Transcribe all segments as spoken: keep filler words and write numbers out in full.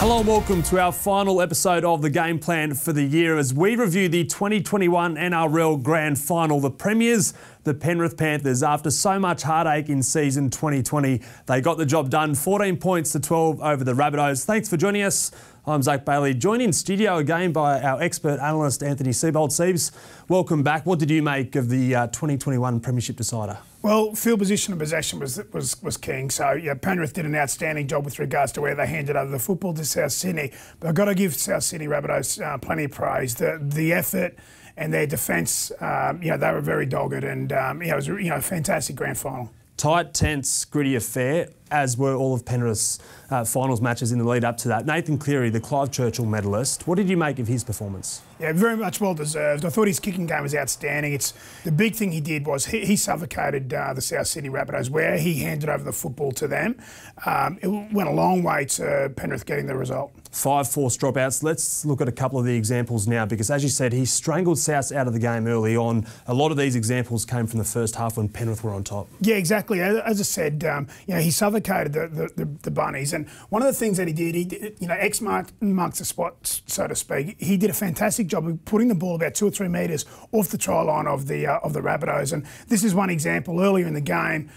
Hello and welcome to our final episode of the Game Plan for the year as we review the twenty twenty-one N R L Grand Final. The Premiers, the Penrith Panthers, after so much heartache in season twenty twenty, they got the job done, fourteen points to twelve over the Rabbitohs. Thanks for joining us. I'm Zach Bailey, joined in studio again by our expert analyst Anthony Seibold. Seibs, welcome back. What did you make of the uh, twenty twenty-one Premiership decider? Well, field position and possession was was was king. So yeah, Penrith did an outstanding job with regards to where they handed over the football to South Sydney. But I've got to give South Sydney Rabbitohs uh, plenty of praise. The the effort and their defence, um, you know, they were very dogged, and um, you know, it was you know a fantastic grand final. Tight, tense, gritty affair, as were all of Penrith's uh, finals matches in the lead up to that. Nathan Cleary, the Clive Churchill medalist, what did you make of his performance? Yeah, very much well deserved. I thought his kicking game was outstanding. It's the big thing he did was he, he suffocated uh, the South Sydney Rabbitohs where he handed over the football to them. Um, it went a long way to Penrith getting the result. Five forced dropouts. Let's look at a couple of the examples now, because as you said, he strangled South out of the game early on. A lot of these examples came from the first half when Penrith were on top. Yeah, exactly. As I said, um, you know, he suffocated the, the, the, the Bunnies, and one of the things that he did, he did, you know, X mark, marks the spot, so to speak. He did a fantastic job of putting the ball about two or three metres off the try line of the uh, of the Rabbitohs, and this is one example earlier in the game.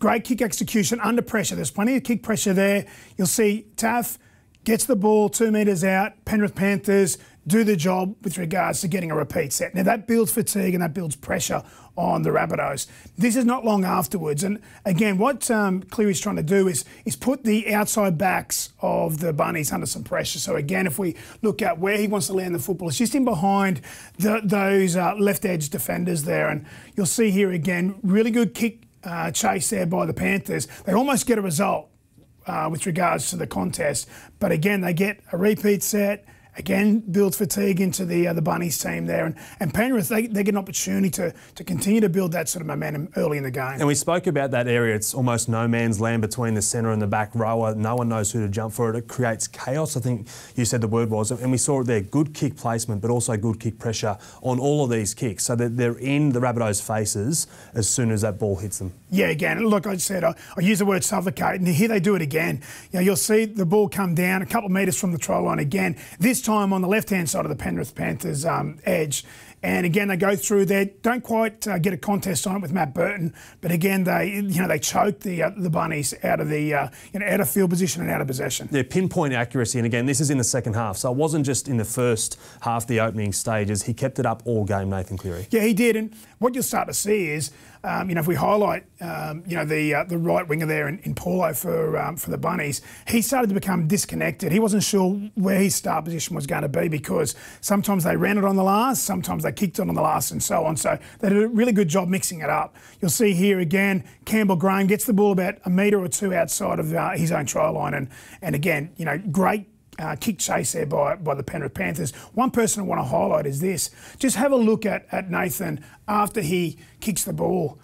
Great kick execution under pressure. There's plenty of kick pressure there. You'll see Taaffe gets the ball two metres out. Penrith Panthers do the job with regards to getting a repeat set. Now that builds fatigue and that builds pressure on the Rabbitohs. This is not long afterwards, and again, what um, Cleary's trying to do is is put the outside backs of the Bunnies under some pressure. So again, if we look at where he wants to land the football, it's just in behind the, those uh, left edge defenders there, and you'll see here again, really good kick uh, chase there by the Panthers. They almost get a result Uh, with regards to the contest, but again they get a repeat set, again build fatigue into the uh, the Bunnies team there, and, and Penrith, they, they get an opportunity to, to continue to build that sort of momentum early in the game. And we spoke about that area, it's almost no man's land between the centre and the back rower, no one knows who to jump for it, it creates chaos, I think you said the word was, and we saw it there, good kick placement but also good kick pressure on all of these kicks, so that they're in the Rabbitohs' faces as soon as that ball hits them. Yeah, again, look, I said, I, I use the word suffocate, and here they do it again. You know, you'll see the ball come down a couple of metres from the try line again, this time on the left-hand side of the Penrith Panthers' um, edge. And again, they go through there, don't quite uh, get a contest on it with Matt Burton, but again, they you know they choke the uh, the Bunnies out of the uh, you know, out of field position and out of possession. Their pinpoint accuracy, and again, this is in the second half, so it wasn't just in the first half, the opening stages. He kept it up all game, Nathan Cleary. Yeah, he did, and what you'll start to see is, um, you know, if we highlight, um, you know, the uh, the right winger there in, in Paulo for um, for the Bunnies, he started to become disconnected. He wasn't sure where his start position was going to be, because sometimes they ran it on the last, sometimes they kicked on on the last, and so on. So they did a really good job mixing it up. You'll see here again, Campbell Graham gets the ball about a metre or two outside of uh, his own try line, and and again, you know, great uh, kick chase there by by the Penrith Panthers. One person I want to highlight is this. Just have a look at at Nathan after he kicks the ball.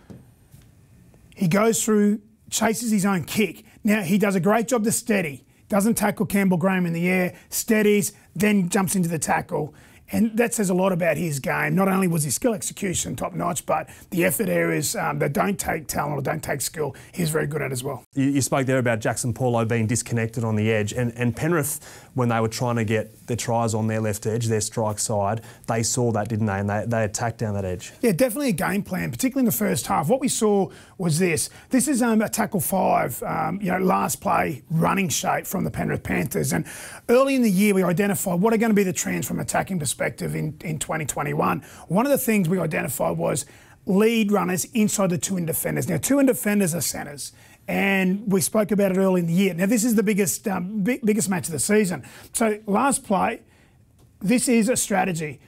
He goes through, chases his own kick. Now he does a great job to steady. Doesn't tackle Campbell Graham in the air. Steadies, then jumps into the tackle. And that says a lot about his game. Not only was his skill execution top-notch, but the effort areas um, that don't take talent or don't take skill, he's very good at as well. You, you spoke there about Jaxson Paulo being disconnected on the edge, and, and Penrith, when they were trying to get their tries on their left edge, their strike side, they saw that, didn't they? And they, they attacked down that edge. Yeah, definitely a game plan, particularly in the first half. What we saw was this. This is um, a tackle five, um, you know, last play running shape from the Penrith Panthers. And early in the year, we identified what are going to be the trends from attacking perspective In, in twenty twenty-one. One of the things we identified was lead runners inside the two-in defenders. Now, two-in defenders are centres, and we spoke about it early in the year. Now, this is the biggest, um, big, biggest match of the season. So last play, this is a strategy.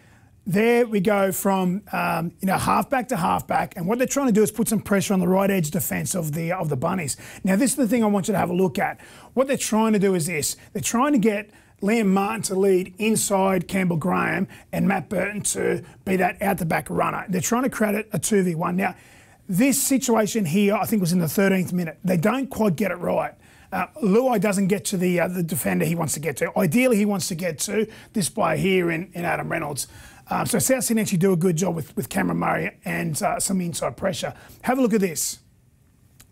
There we go from um, you know halfback to halfback, and what they're trying to do is put some pressure on the right edge defence of the of the Bunnies. Now, this is the thing I want you to have a look at. What they're trying to do is this. They're trying to get Liam Martin to lead inside Campbell Graham and Matt Burton to be that out-the-back runner. They're trying to create a two v one. Now, this situation here, I think, was in the thirteenth minute. They don't quite get it right. Uh, Luai doesn't get to the, uh, the defender he wants to get to. Ideally, he wants to get to this player here in, in Adam Reynolds. Um, so South Sydney actually do a good job with, with Cameron Murray and uh, some inside pressure. Have a look at this.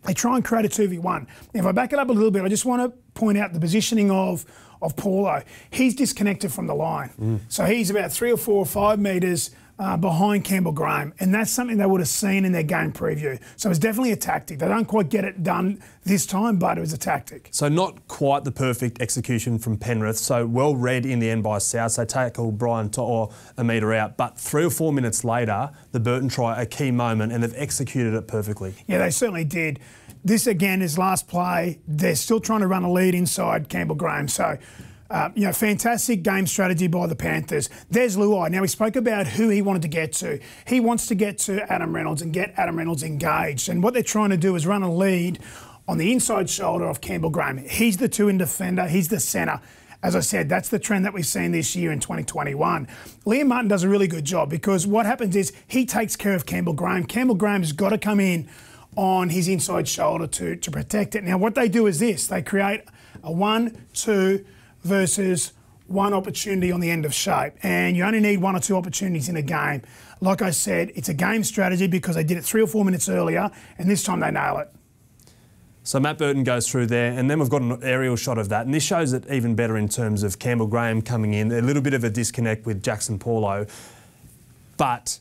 They try and create a two v one. If I back it up a little bit, I just want to point out the positioning of, of Paulo. He's disconnected from the line. Mm. So he's about three or four or five metres uh, behind Campbell Graham, and that's something they would have seen in their game preview. So it's definitely a tactic. They don't quite get it done this time, but it was a tactic. So not quite the perfect execution from Penrith. So well read in the end by South. They tackle Brian To'o a metre out, but three or four minutes later, the Burton try, a key moment, and they've executed it perfectly. Yeah, they certainly did. This, again, is last play. They're still trying to run a lead inside Campbell Graham. So, uh, you know, fantastic game strategy by the Panthers. There's Luai. Now, we spoke about who he wanted to get to. He wants to get to Adam Reynolds and get Adam Reynolds engaged. And what they're trying to do is run a lead on the inside shoulder of Campbell Graham. He's the two-in defender. He's the centre. As I said, that's the trend that we've seen this year in twenty twenty-one. Liam Martin does a really good job because what happens is he takes care of Campbell Graham. Campbell Graham's got to come in on his inside shoulder to, to protect it. Now, what they do is this. They create a one two versus one opportunity on the end of shape. And you only need one or two opportunities in a game. Like I said, it's a game strategy because they did it three or four minutes earlier, and this time they nail it. So Matt Burton goes through there, and then we've got an aerial shot of that. And this shows it even better in terms of Campbell Graham coming in, a little bit of a disconnect with Jaxson Paulo. But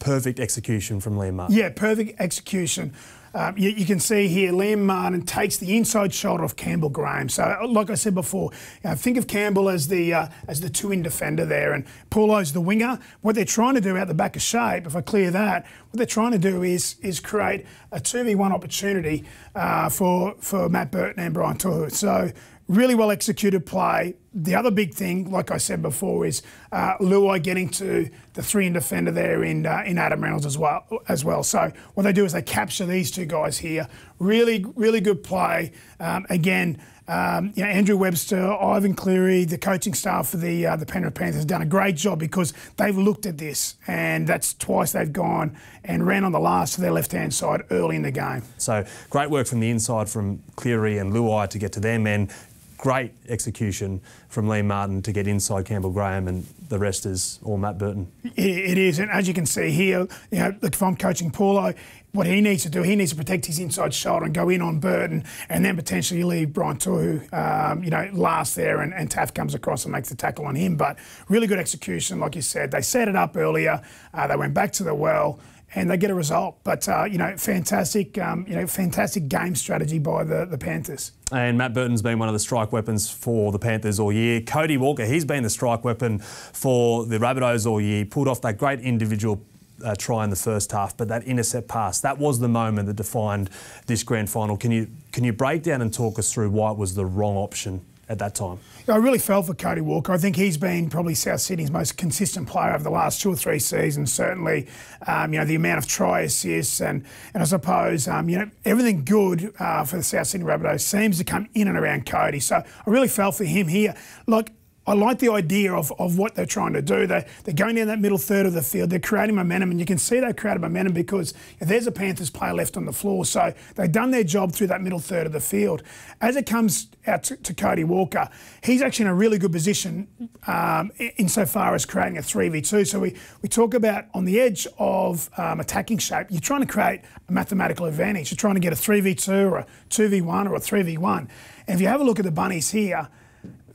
perfect execution from Liam Martin. Yeah, perfect execution. Um, you, you can see here Liam Martin takes the inside shoulder of Campbell Graham. So, like I said before, you know, think of Campbell as the uh, as the two-in defender there, and Paulo's the winger. What they're trying to do out the back of shape, if I clear that, what they're trying to do is is create a two v one opportunity uh, for for Matt Burton and Brian To'o. So, really well executed play. The other big thing, like I said before, is uh, Luai getting to the three-in defender there in uh, in Adam Reynolds as well. As well, so what they do is they capture these two guys here. Really, really good play. Um, again, um, you know, Andrew Webster, Ivan Cleary, the coaching staff for the uh, the Penrith Panthers have done a great job because they've looked at this, and that's twice they've gone and ran on the last to their left-hand side early in the game. So great work from the inside from Cleary and Luai to get to their men. Great execution from Liam Martin to get inside Campbell Graham, and the rest is all Matt Burton. It is, and as you can see here, you know, if I'm coaching Paulo, what he needs to do, he needs to protect his inside shoulder and go in on Burton, and then potentially leave Brian To'o, um, you know, last there, and, and Taaffe comes across and makes the tackle on him. But really good execution, like you said. They set it up earlier. Uh, they went back to the well, and they get a result. But, uh, you know, fantastic um, you know, fantastic game strategy by the, the Panthers. And Matt Burton's been one of the strike weapons for the Panthers all year. Cody Walker, he's been the strike weapon for the Rabbitohs all year. Pulled off that great individual uh, try in the first half, but that intercept pass, that was the moment that defined this grand final. Can you, can you break down and talk us through why it was the wrong option at that time? I really fell for Cody Walker. I think he's been probably South Sydney's most consistent player over the last two or three seasons, certainly. Um, you know, the amount of try assists and, and I suppose, um, you know, everything good uh, for the South Sydney Rabbitohs seems to come in and around Cody. So I really fell for him here. Look, I like the idea of, of what they're trying to do. They, they're going down that middle third of the field. They're creating momentum, and you can see they've created momentum because there's a Panthers player left on the floor. So they've done their job through that middle third of the field. As it comes out to, to Cody Walker, he's actually in a really good position um, insofar as creating a three v two. So we, we talk about on the edge of um, attacking shape, you're trying to create a mathematical advantage. You're trying to get a three v two or a two v one or a three v one. And if you have a look at the bunnies here,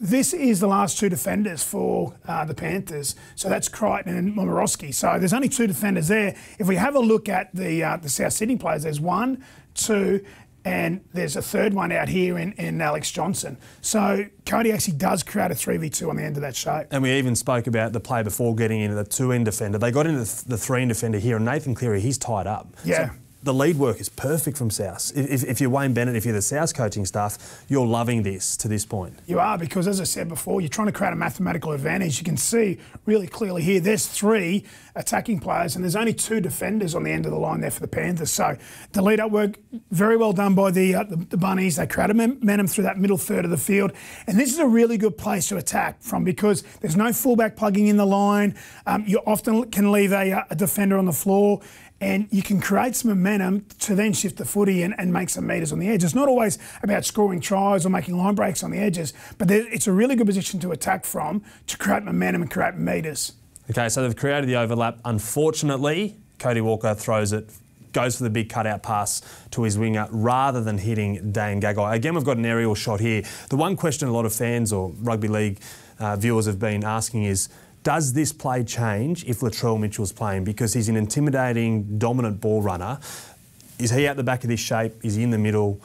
this is the last two defenders for uh, the Panthers. So that's Crichton and Momirovski. So there's only two defenders there. If we have a look at the uh, the South Sydney players, there's one, two, and there's a third one out here in, in Alex Johnson. So Cody actually does create a three v two on the end of that shape. And we even spoke about the play before getting into the two-in defender. They got into the three-in defender here, and Nathan Cleary, he's tied up. Yeah. So the lead work is perfect from South. If, if you're Wayne Bennett, if you're the South coaching staff, you're loving this to this point. You are, because as I said before, you're trying to create a mathematical advantage. You can see really clearly here, there's three attacking players and there's only two defenders on the end of the line there for the Panthers. So the lead-up work, very well done by the, uh, the, the Bunnies. They created momentum through that middle third of the field. And this is a really good place to attack from because there's no fullback plugging in the line. Um, you often can leave a, a defender on the floor, and you can create some momentum to then shift the footy and, and make some metres on the edge. It's not always about scoring tries or making line breaks on the edges, but there, it's a really good position to attack from to create momentum and create metres. Okay, so they've created the overlap. Unfortunately, Cody Walker throws it goes for the big cutout pass to his winger rather than hitting Dane Gagai. Again, we've got an aerial shot here. The one question a lot of fans or rugby league uh, viewers have been asking is, does this play change if Latrell Mitchell's playing? Because he's an intimidating, dominant ball runner. Is he out the back of this shape? Is he in the middle?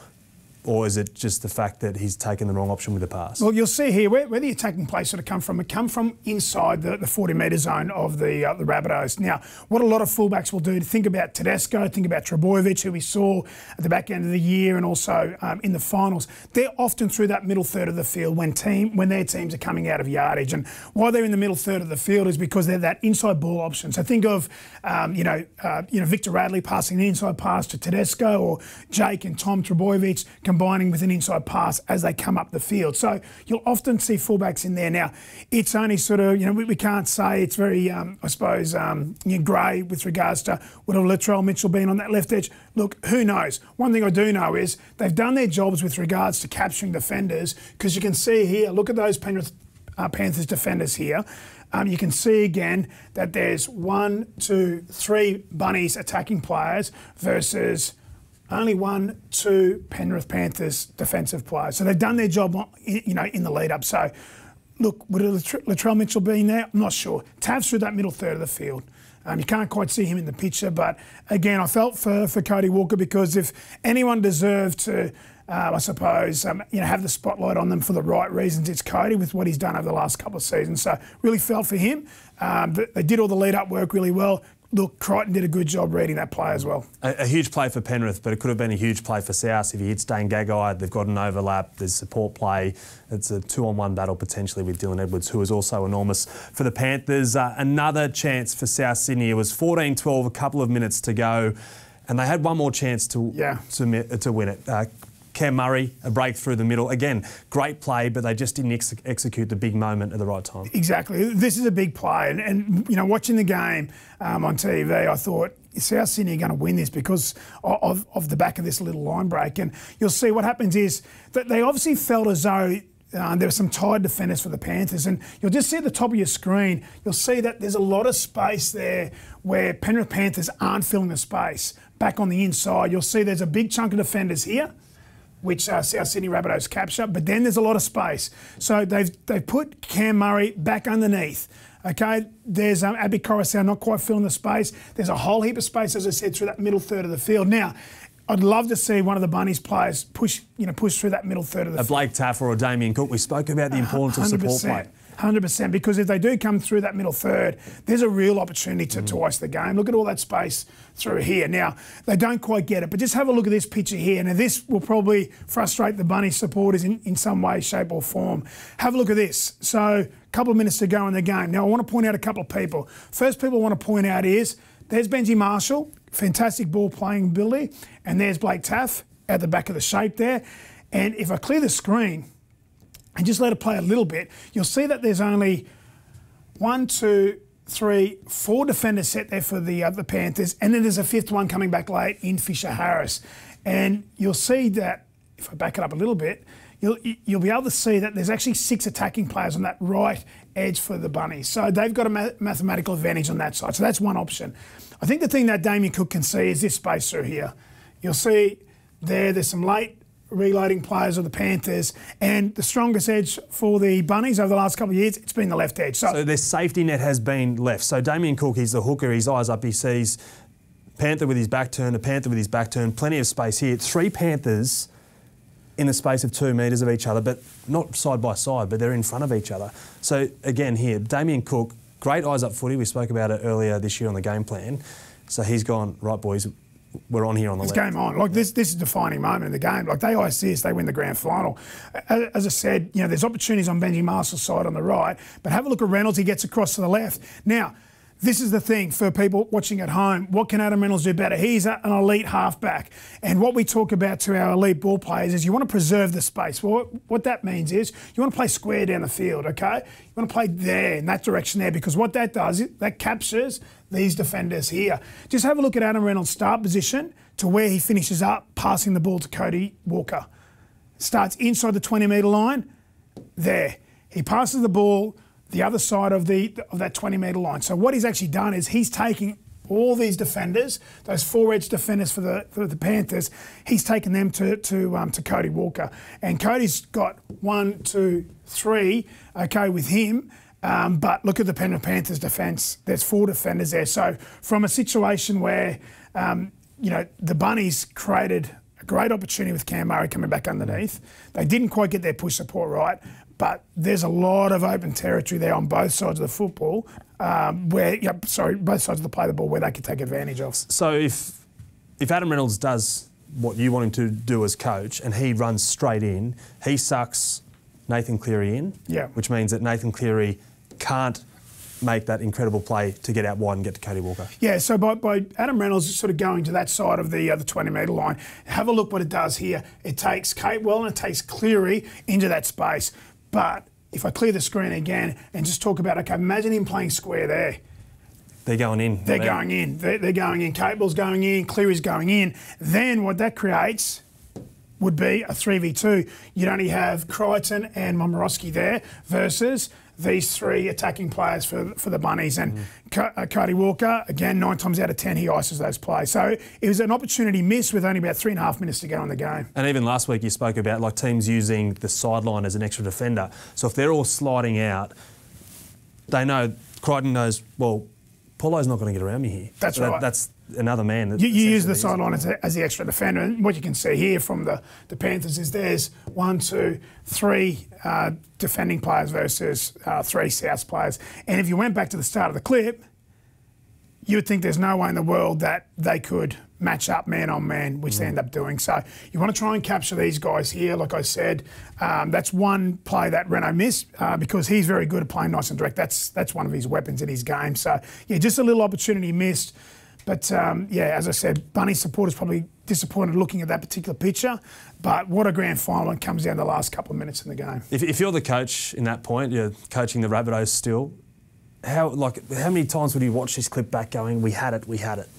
Or is it just the fact that he's taken the wrong option with the pass? Well, you'll see here where, where the attacking play sort of come from. It come from inside the, the forty metre zone of the uh, the Rabbitohs. Now, what a lot of fullbacks will do, think about Tedesco, think about Trebojevic, who we saw at the back end of the year and also um, in the finals. They're often through that middle third of the field when team when their teams are coming out of yardage. And why they're in the middle third of the field is because they're that inside ball option. So think of um, you know uh, you know Victor Radley passing the inside pass to Tedesco, or Jake and Tom Trebojevic combining with an inside pass as they come up the field. So you'll often see fullbacks in there. Now, it's only sort of, you know, we, we can't say it's very, um, I suppose, um, you know, grey with regards to would have Latrell Mitchell been on that left edge. Look, who knows? One thing I do know is they've done their jobs with regards to capturing defenders, because you can see here, look at those Penrith uh, Panthers defenders here. Um, you can see again that there's one, two, three Bunnies attacking players versus only one, two Penrith Panthers defensive players. So they've done their job, you know, in the lead-up. So, look, would Latrell Mitchell be in there? I'm not sure. Taaffe through that middle third of the field. Um, you can't quite see him in the picture, but, again, I felt for, for Cody Walker, because if anyone deserved to, uh, I suppose, um, you know, have the spotlight on them for the right reasons, it's Cody, with what he's done over the last couple of seasons. So really felt for him. Um, they did all the lead-up work really well. Look, Crichton did a good job reading that play as well. A, a huge play for Penrith, but it could have been a huge play for South. If he hits Dane Gagai, they've got an overlap, there's support play. It's a two-on-one battle potentially with Dylan Edwards, who is also enormous for the Panthers. Uh, another chance for South Sydney. It was fourteen twelve, a couple of minutes to go, and they had one more chance to, yeah. to, to win it. Uh, Cam Murray, a break through the middle. Again, great play, but they just didn't ex execute the big moment at the right time. Exactly. This is a big play. And, and you know, watching the game um, on T V, I thought, South Sydney are going to win this because of, of the back of this little line break. And you'll see what happens is that they obviously felt as though Uh, there were some tired defenders for the Panthers, and you'll just see at the top of your screen, you'll see that there's a lot of space there where Penrith Panthers aren't filling the space. Back on the inside, you'll see there's a big chunk of defenders here, which uh, South Sydney Rabbitohs capture, but then there's a lot of space. So they've, they've put Cam Murray back underneath. Okay, there's um, Abi Coruscant not quite filling the space. There's a whole heap of space, as I said, through that middle third of the field. Now, I'd love to see one of the Bunnies players push, you know, push through that middle third of the field. A Blake Taaffe or a Damien Cook. We spoke about the importance of support play. one hundred percent, because if they do come through that middle third, there's a real opportunity to, mm. to ice the game. Look at all that space through here. Now, they don't quite get it, but just have a look at this picture here. Now, this will probably frustrate the Bunny supporters in, in some way, shape or form. Have a look at this. So, a couple of minutes to go in the game. Now, I want to point out a couple of people. First people I want to point out is, there's Benji Marshall, fantastic ball playing ability, and there's Blake Taaffe at the back of the shape there. And if I clear the screen and just let it play a little bit, you'll see that there's only one, two, three, four defenders set there for the, uh, the Panthers, and then there's a fifth one coming back late in Fisher-Harris. And you'll see that, if I back it up a little bit, You'll, you'll be able to see that there's actually six attacking players on that right edge for the Bunnies. So they've got a ma mathematical advantage on that side. So that's one option. I think the thing that Damien Cook can see is this space through here. You'll see there, there's some late reloading players of the Panthers, and the strongest edge for the Bunnies over the last couple of years, it's been the left edge. So, so their safety net has been left. So Damien Cook, he's the hooker, his eyes up, he sees Panther with his back turned, a Panther with his back turned, plenty of space here. Three Panthers in the space of two metres of each other, but not side by side, but they're in front of each other. So again here, Damien Cook, great eyes up footy. We spoke about it earlier this year on the game plan. So he's gone, right boys, we're on here on the left. It's game on. Like this, this is a defining moment in the game. Like they ice this, they win the grand final. As I said, you know, there's opportunities on Benji Marshall's side on the right, but have a look at Reynolds, he gets across to the left. Now, this is the thing for people watching at home. What can Adam Reynolds do better? He's an elite halfback. And what we talk about to our elite ball players is you want to preserve the space. Well, what that means is you want to play square down the field, okay? You want to play there, in that direction there, because what that does, that captures these defenders here. Just have a look at Adam Reynolds' start position to where he finishes up, passing the ball to Cody Walker. Starts inside the twenty metre line, there. He passes the ball the other side of the of that twenty metre line. So what he's actually done is he's taking all these defenders, those four-edge defenders for the for the Panthers, he's taken them to to um, to Cody Walker, and Cody's got one, two, three, okay with him. Um, but look at the Penrith Panthers defence. There's four defenders there. So from a situation where um, you know the Bunnies created a great opportunity with Cam Murray coming back underneath, they didn't quite get their push support right. But there's a lot of open territory there on both sides of the football, um, where yeah, sorry, both sides of the play the ball where they can take advantage of. So if if Adam Reynolds does what you want him to do as coach, and he runs straight in, he sucks Nathan Cleary in, yeah, which means that Nathan Cleary can't make that incredible play to get out wide and get to Cody Walker. Yeah, so by, by Adam Reynolds sort of going to that side of the uh, the twenty metre line, have a look what it does here. It takes Catewell and it takes Cleary into that space. But if I clear the screen again and just talk about, okay, imagine him playing square there. They're going in. They're right going in. They're, they're going in. Catewell's going in. Cleary's going in. Then what that creates would be a three v two. You'd only have Crichton and Momirovski there versus these three attacking players for, for the Bunnies. And mm. Cody Walker, again, nine times out of ten, he ices those plays. So it was an opportunity missed with only about three and a half minutes to go in the game. And even last week you spoke about like teams using the sideline as an extra defender. So if they're all sliding out, they know, Crichton knows, well, Paulo's not going to get around me here. That's so right. That, that's another man. That you you use the sideline as, as the extra defender. And what you can see here from the, the Panthers is there's one, two, three uh, defending players versus uh, three Souths players. And if you went back to the start of the clip, you would think there's no way in the world that they could match up man on man, which mm. they end up doing. So you want to try and capture these guys here. Like I said, um, that's one play that Renault missed uh, because he's very good at playing nice and direct. That's that's one of his weapons in his game. So yeah, just a little opportunity missed. But, um, yeah, as I said, Bunny supporters probably disappointed looking at that particular picture. But what a grand final, and comes down the last couple of minutes in the game. If, if you're the coach in that point, you're coaching the Rabbitohs still, how, like, how many times would you watch this clip back going, we had it, we had it?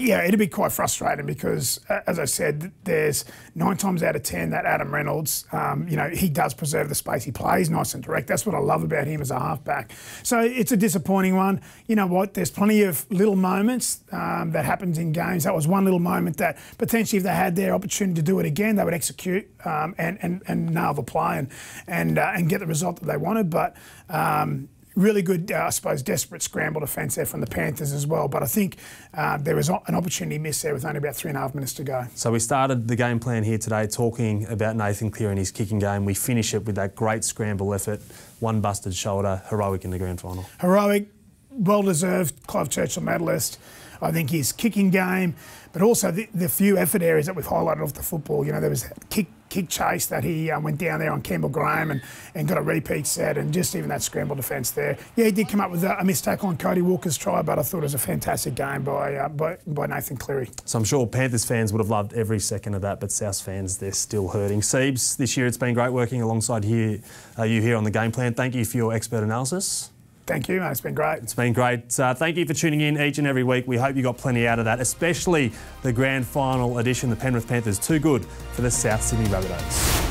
Yeah, it'd be quite frustrating because, uh, as I said, there's nine times out of ten that Adam Reynolds, um, you know, he does preserve the space. He plays nice and direct. That's what I love about him as a halfback. So it's a disappointing one. You know what? There's plenty of little moments um, that happens in games. That was one little moment that potentially if they had their opportunity to do it again, they would execute um, and, and, and nail the play and, and, uh, and get the result that they wanted. But Um, Really good, uh, I suppose, desperate scramble defence there from the Panthers as well. But I think uh, there was an opportunity missed there with only about three and a half minutes to go. So we started the game plan here today talking about Nathan Cleary and his kicking game. We finish it with that great scramble effort, one busted shoulder, heroic in the grand final. Heroic, well-deserved Clive Churchill medalist. I think his kicking game, but also the, the few effort areas that we've highlighted off the football. You know, there was kick kick chase that he uh, went down there on Campbell Graham and, and got a repeat set, and just even that scramble defence there. Yeah, he did come up with a, a missed tackle on Cody Walker's try, but I thought it was a fantastic game by, uh, by by Nathan Cleary. So I'm sure Panthers fans would have loved every second of that, but South fans, they're still hurting. Seibs, this year it's been great working alongside here, uh, you here on the game plan. Thank you for your expert analysis. Thank you, mate. It's been great. It's been great. Uh, thank you for tuning in each and every week. We hope you got plenty out of that, especially the grand final edition, the Penrith Panthers. Too good for the South Sydney Rabbitohs.